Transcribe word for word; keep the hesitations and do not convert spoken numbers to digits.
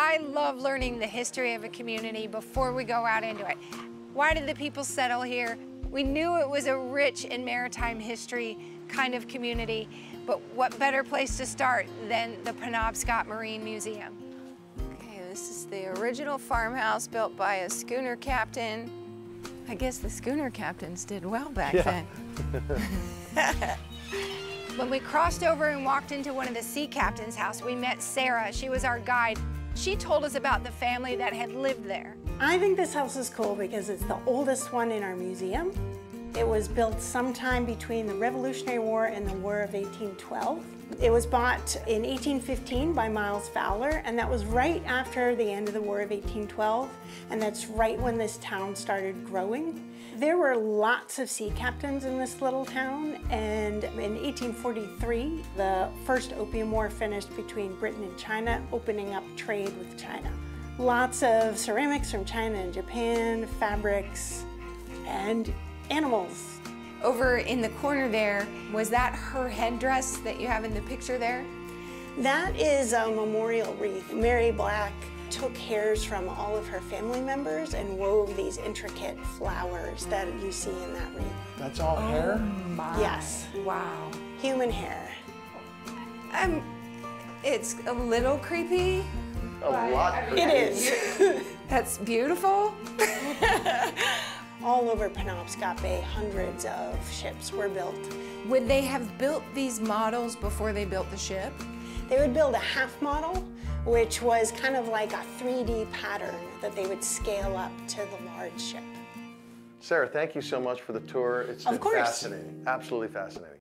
I love learning the history of a community before we go out into it. Why did the people settle here? We knew it was a rich in maritime history kind of community, but what better place to start than the Penobscot Marine Museum? Okay, this is the original farmhouse built by a schooner captain. I guess the schooner captains did well back yeah. then. When we crossed over and walked into one of the sea captain's house, we met Sarah. She was our guide. She told us about the family that had lived there. I think this house is cool because it's the oldest one in our museum. It was built sometime between the Revolutionary War and the War of eighteen twelve. It was bought in eighteen fifteen by Miles Fowler, and that was right after the end of the War of eighteen twelve, and that's right when this town started growing. There were lots of sea captains in this little town, and in eighteen forty-three, the first Opium War finished between Britain and China, opening up trade with China. Lots of ceramics from China and Japan, fabrics, and animals. Over in the corner there, was that her headdress that you have in the picture there? That is a memorial wreath. Mary Black took hairs from all of her family members and wove these intricate flowers that you see in that wreath. That's all oh hair? My. Yes. Wow. Human hair. Um, it's a little creepy. A lot creepy. It is. That's beautiful. All over Penobscot Bay, hundreds of ships were built. Would they have built these models before they built the ship? They would build a half model, which was kind of like a three D pattern that they would scale up to the large ship. Sarah, thank you so much for the tour. It's been fascinating, absolutely fascinating.